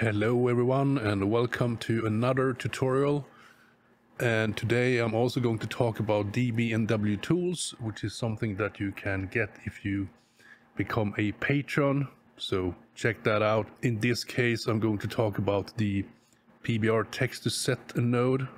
Hello everyone, and welcome to another tutorial. And today I'm also going to talk about db&w tools, which is something that you can get if you become a patron, so check that out. In this case I'm going to talk about the PBR text to set node,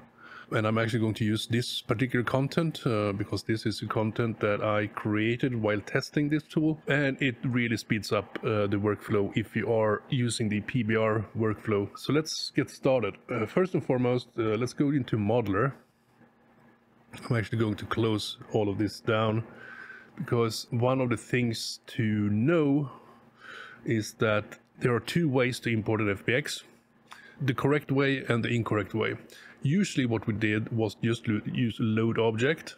and I'm actually going to use this particular content because this is the content that I created while testing this tool, and it really speeds up the workflow if you are using the PBR workflow. So let's get started. First and foremost, let's go into Modeler. I'm actually going to close all of this down because one of the things to know is that there are two ways to import an FBX: the correct way and the incorrect way. Usually what we did was just use load object,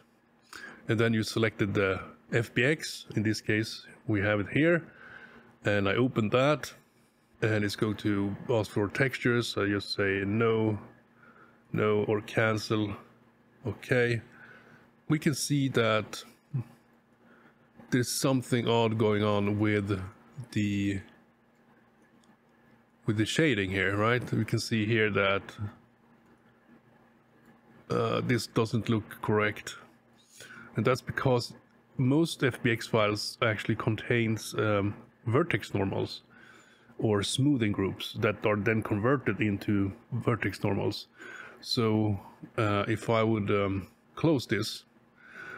and then you selected the FBX. In this case we have it here, and I open that, and it's going to ask for textures. I just say no, no, or cancel. Okay, we can see that there's something odd going on with the shading here, right? We can see here that this doesn't look correct, and that's because most FBX files actually contains vertex normals or smoothing groups that are then converted into vertex normals. So if I would close this,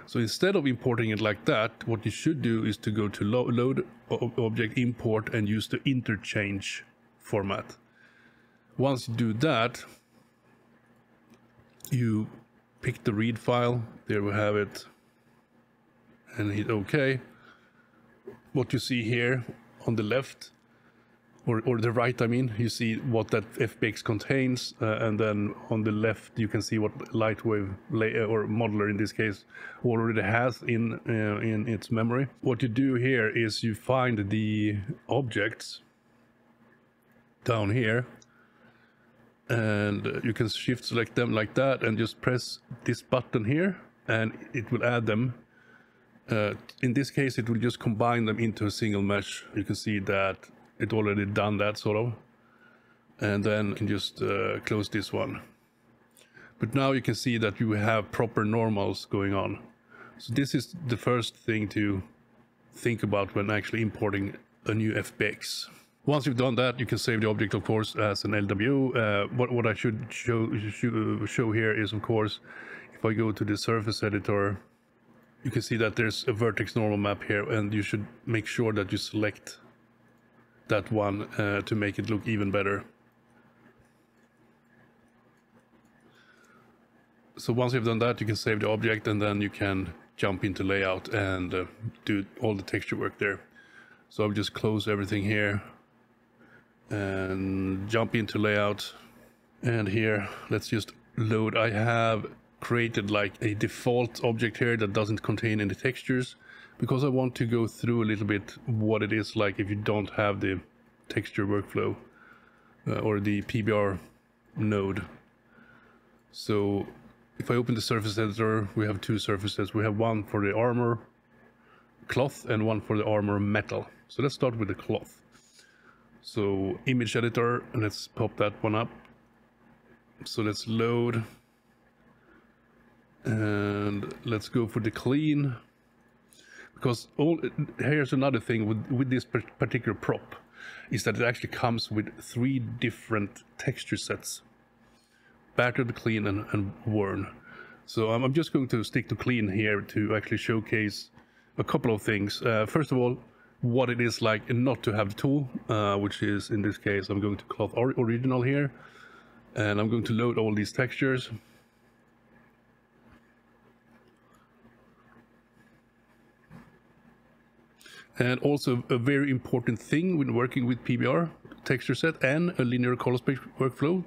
so instead of importing it like that, what you should do is to go to load object, import, and use the interchange format. Once you do that, you pick the read file. There we have it, and hit OK. What you see here on the left, or the right, I mean, you see what that FBX contains, and then on the left you can see what LightWave or Modeler in this case already has in its memory. What you do here is you find the objects down here, and you can shift select them like that and just press this button here, and it will add them. In this case it will just combine them into a single mesh. You can see that it already done that, sort of, and then you can just close this one. But now you can see that you have proper normals going on. So this is the first thing to think about when actually importing a new FBX. Once you've done that, you can save the object, of course, as an LW. What I should show here is, of course, if I go to the surface editor, you can see that there's a vertex normal map here, and you should make sure that you select that one to make it look even better. So once you've done that, you can save the object, and then you can jump into layout and do all the texture work there. So I'll just close everything here and jump into layout, and here let's just load. I have created like a default object here that doesn't contain any textures, because I want to go through a little bit what it is like if you don't have the texture workflow or the PBR node. So if I open the surface editor, we have two surfaces. We have one for the armor cloth and one for the armor metal. So let's start with the cloth. So image editor, and let's pop that one up. So let's load, and let's go for the clean, because here's another thing with this particular prop, is that it actually comes with three different texture sets: battered, clean, and worn. So I'm just going to stick to clean here to actually showcase a couple of things. First of all, what it is like not to have the tool, which is, in this case, I'm going to cloth original here, and I'm going to load all these textures. And also a very important thing when working with PBR, texture set and a linear color space workflow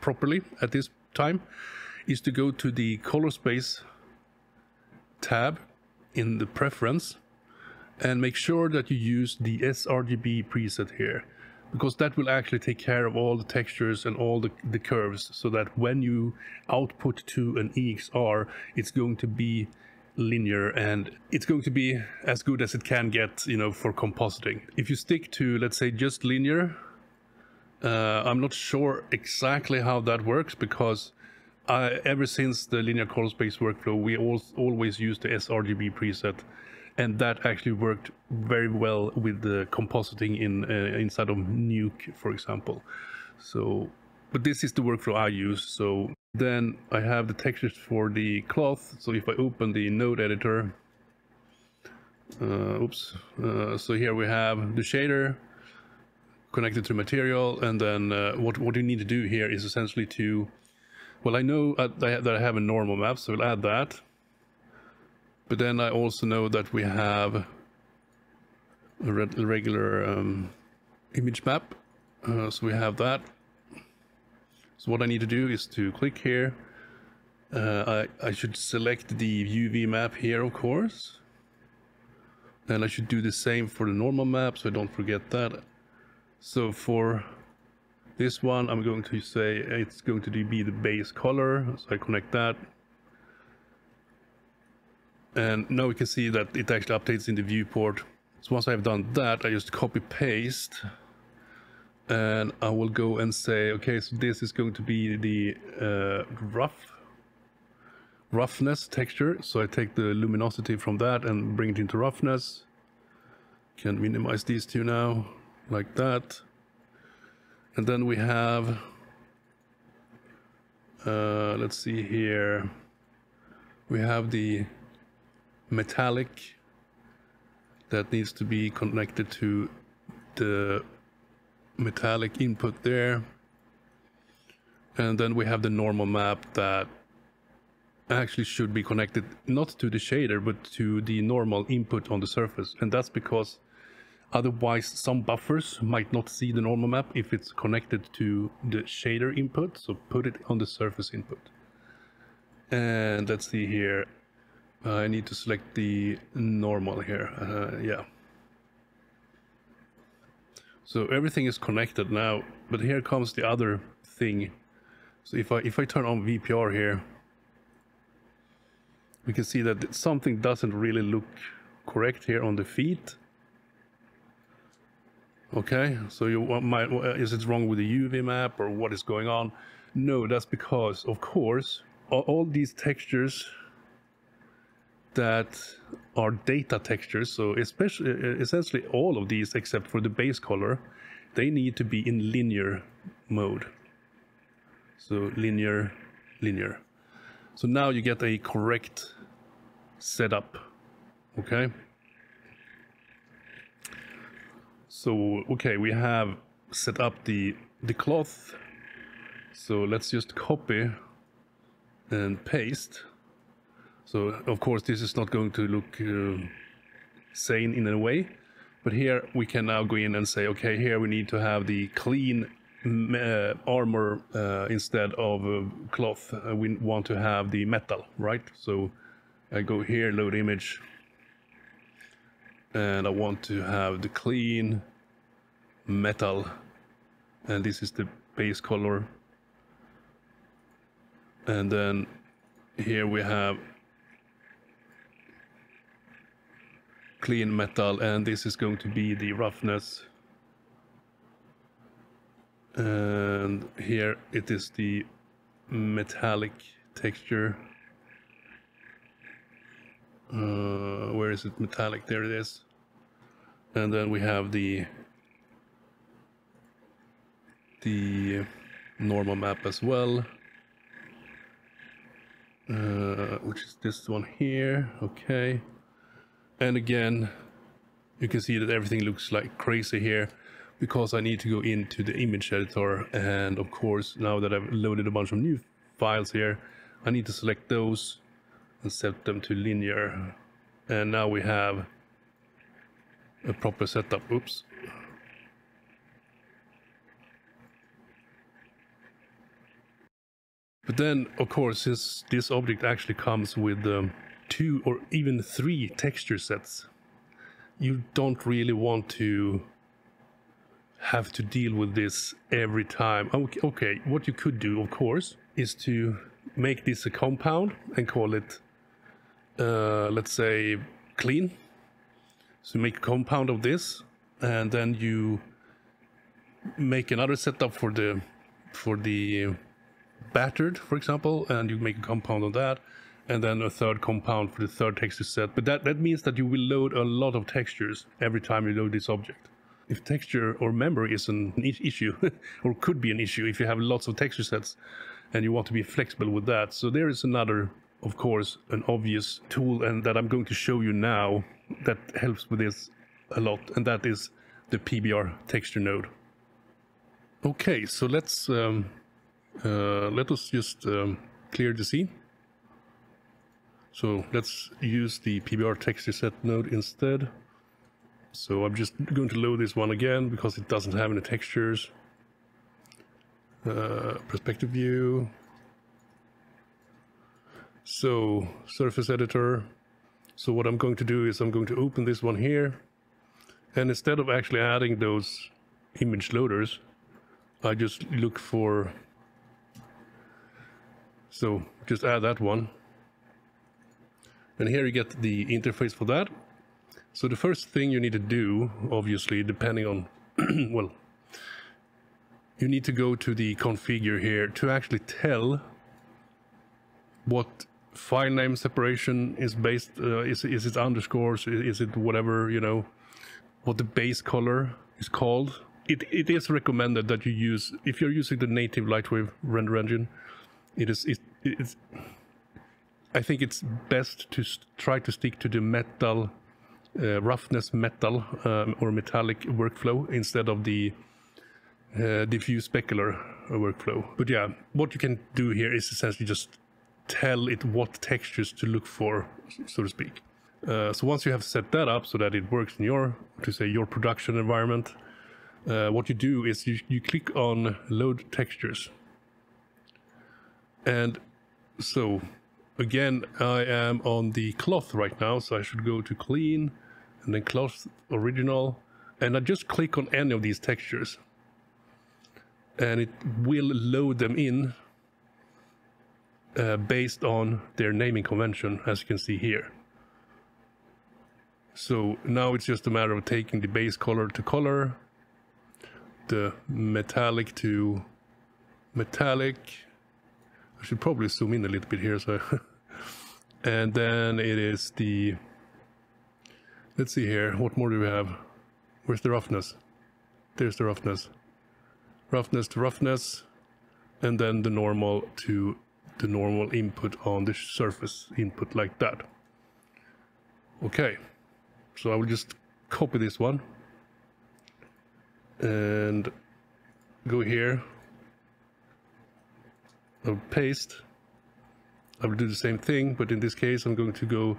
properly at this time, is to go to the color space tab in the preference, and make sure that you use the sRGB preset here, because that will actually take care of all the textures and all the curves, so that when you output to an EXR, it's going to be linear, and it's going to be as good as it can get, you know, for compositing. If you stick to, let's say, just linear, I'm not sure exactly how that works, because ever since the linear color space workflow, we always used the sRGB preset, and that actually worked very well with the compositing in inside of Nuke, for example. So, but this is the workflow I use. So then I have the textures for the cloth. So if I open the node editor, so here we have the shader connected to material, and then what you need to do here is essentially to, well, I know that I have a normal map, so we'll add that. But then I also know that we have a regular image map, so we have that. So what I need to do is to click here. I should select the UV map here, of course. And I should do the same for the normal map, so I don't forget that. So for this one, I'm going to say it's going to be the base color, so I connect that. And now we can see that it actually updates in the viewport. So once I've done that, I just copy paste, and I will go and say, okay, so this is going to be the roughness texture. So I take the luminosity from that and bring it into roughness. Can minimize these two now, like that. And then we have, let's see here, we have the metallic that needs to be connected to the metallic input there. And then we have the normal map that actually should be connected not to the shader, but to the normal input on the surface. And that's because otherwise some buffers might not see the normal map if it's connected to the shader input. So put it on the surface input. And let's see here. I need to select the normal here. Yeah. So everything is connected now, but here comes the other thing. So if I turn on VPR here, we can see that something doesn't really look correct here on the feet. Okay, so is it wrong with the UV map, or what is going on? No, that's because, of course, all these textures that are data textures, so especially essentially all of these except for the base color, they need to be in linear mode. So linear, linear. So now you get a correct setup. Okay. So okay, we have set up the cloth. So let's just copy and paste. So of course this is not going to look sane in a way, but here we can now go in and say, okay, here we need to have the clean armor instead of cloth. We want to have the metal, right? So I go here, load image, and I want to have the clean metal, and this is the base color. And then here we have clean metal, and this is going to be the roughness, and here it is the metallic texture. Where is it? Metallic, there it is. And then we have the normal map as well, which is this one here. Okay. And again, you can see that everything looks like crazy here, because I need to go into the image editor. And of course, now that I've loaded a bunch of new files here, I need to select those and set them to linear. And now we have a proper setup. Oops. But then, of course, since this object actually comes with two or even three texture sets, you don't really want to have to deal with this every time. Okay, what you could do, of course, is to make this a compound and call it, let's say, clean. So make a compound of this, and then you make another setup for the battered, for example, and you make a compound on that, and then a third compound for the third texture set. But that means that you will load a lot of textures every time you load this object. If texture or memory is an issue, or could be an issue if you have lots of texture sets and you want to be flexible with that. So there is another, of course, an obvious tool, and that I'm going to show you now that helps with this a lot, and that is the PBR texture node. Okay, so let's let us just clear the scene. So let's use the PBR texture set node instead. So I'm just going to load this one again because it doesn't have any textures. Perspective view. So surface editor. So what I'm going to do is I'm going to open this one here, and instead of actually adding those image loaders, I just look for, so just add that one, and here you get the interface for that. So the first thing you need to do, obviously, depending on, well, you need to go to the configure here to actually tell what file name separation is based, is it underscores, is it whatever, you know, what the base color is called. It is recommended that you use, if you're using the native LightWave render engine, it is, I think it's best to try to stick to the metal, roughness metal or metallic workflow instead of the diffuse specular workflow. But yeah, what you can do here is essentially just tell it what textures to look for, so to speak. So once you have set that up so that it works in your, to say, your production environment, what you do is you click on load textures. And so again, I am on the cloth right now, so I should go to clean, and then cloth original, and I just click on any of these textures, and it will load them in based on their naming convention, as you can see here. So now it's just a matter of taking the base color to color, the metallic to metallic. I should probably zoom in a little bit here, so and then it is the, let's see here, what more do we have? Where's the roughness? There's the roughness. Roughness to roughness, and then the normal to the normal input on the surface input, like that. Okay, so I will just copy this one and go here. I'll paste. I will do the same thing, but in this case I'm going to go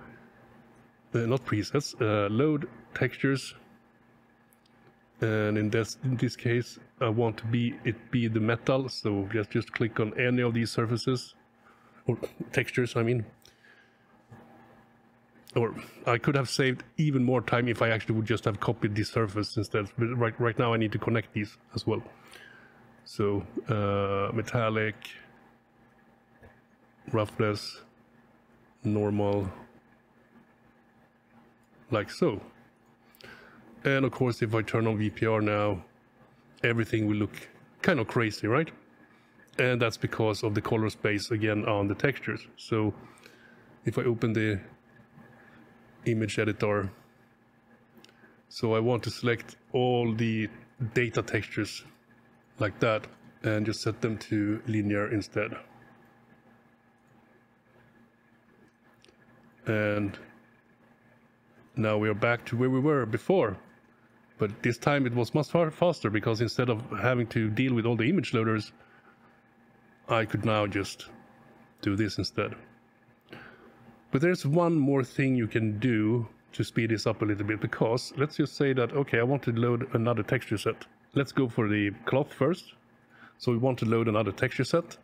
not presets, load textures, and in this case I want to be the metal, so just click on any of these surfaces or textures, I mean. Or I could have saved even more time if I actually would just have copied the surface instead, but right now I need to connect these as well. So metallic, roughness, normal, like so. And of course, if I turn on VPR now, everything will look kind of crazy, right? And that's because of the color space again on the textures. So if I open the image editor, so I want to select all the data textures like that and just set them to linear instead. And now we are back to where we were before, but this time it was much faster, because instead of having to deal with all the image loaders, I could now just do this instead. But there's one more thing you can do to speed this up a little bit, because let's just say that, okay, I want to load another texture set. Let's go for the cloth first. So we want to load another texture set.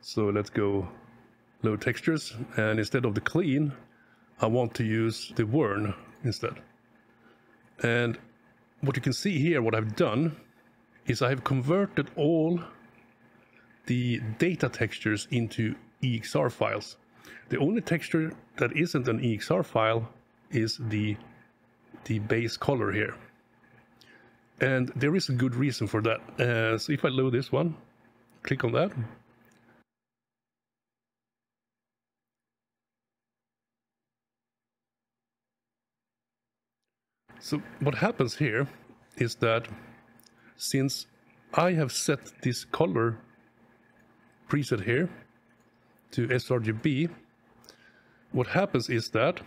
So let's go load textures, and instead of the clean, I want to use the Wern instead. And what you can see here, what I've done is I have converted all the data textures into EXR files. The only texture that isn't an EXR file is the base color here. And there is a good reason for that. So if I load this one, click on that. So what happens here is that since I have set this color preset here to sRGB, what happens is that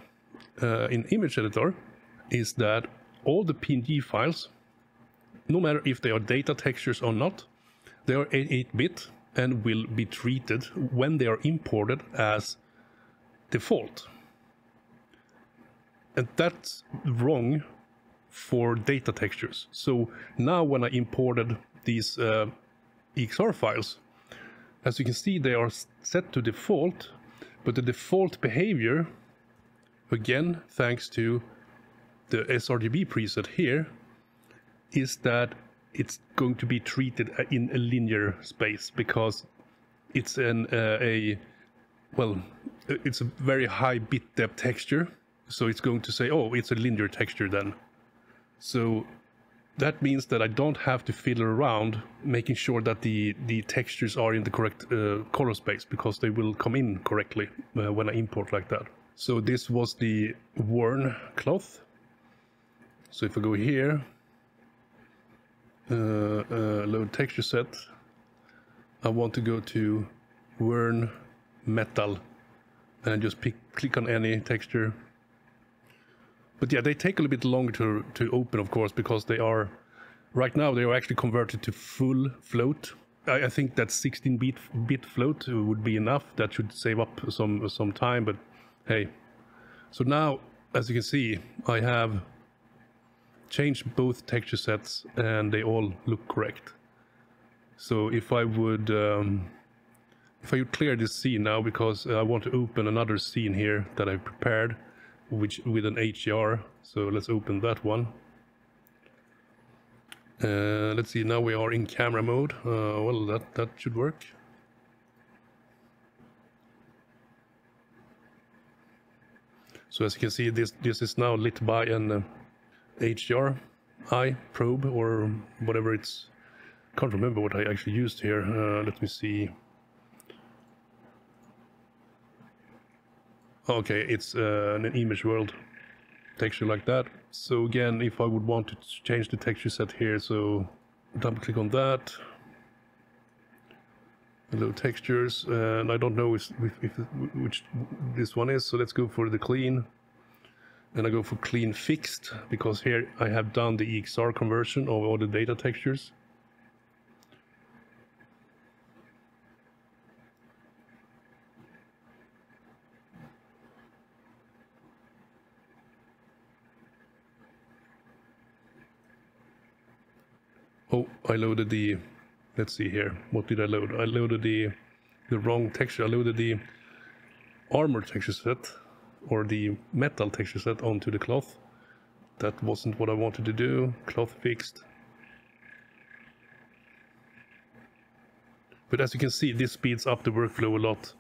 in image editor is that all the PNG files, no matter if they are data textures or not, they are 8-bit and will be treated when they are imported as default. And that's wrong for data textures. So now when I imported these EXR files, as you can see, they are set to default, but the default behavior, again, thanks to the sRGB preset here, is that it's going to be treated in a linear space because it's a very high bit depth texture. So it's going to say, oh, it's a linear texture then. So that means that I don't have to fiddle around making sure that the textures are in the correct color space, because they will come in correctly when I import like that. So this was the worn cloth. So if I go here, load texture set, I want to go to worn metal and I just click on any texture. But yeah, they take a little bit longer to open, of course, because they are, right now, they are actually converted to full float. I think that 16-bit float would be enough. That should save up some time, but hey. So now, as you can see, I have changed both texture sets and they all look correct. So if I would, if I would clear this scene now, because I want to open another scene here that I prepared, which with an HDR. So let's open that one. Let's see, now we are in camera mode. Well, that should work. So as you can see, this is now lit by an HDR probe or whatever it's. Can't remember what I actually used here. Let me see. Okay, it's an image world texture like that. So again, if I would want to change the texture set here, so double click on that. Load textures, and I don't know which this one is, so let's go for the clean. And I go for clean fixed, because here I have done the EXR conversion of all the data textures. Oh, I loaded the, let's see here, what did I load? I loaded the wrong texture. I loaded the armor texture set, or the metal texture set, onto the cloth. That wasn't what I wanted to do. Cloth fixed. But as you can see, this speeds up the workflow a lot,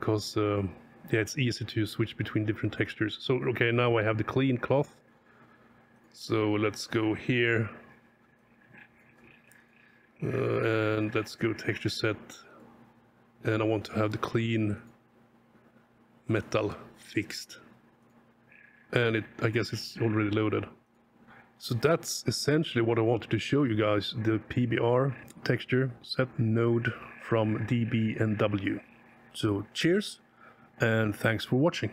because yeah, it's easy to switch between different textures. So okay, now I have the clean cloth. So let's go here. And let's go texture set, and I want to have the clean metal fixed, and I guess it's already loaded. So that's essentially what I wanted to show you guys, the PBR texture set node from db&w. So cheers, and thanks for watching.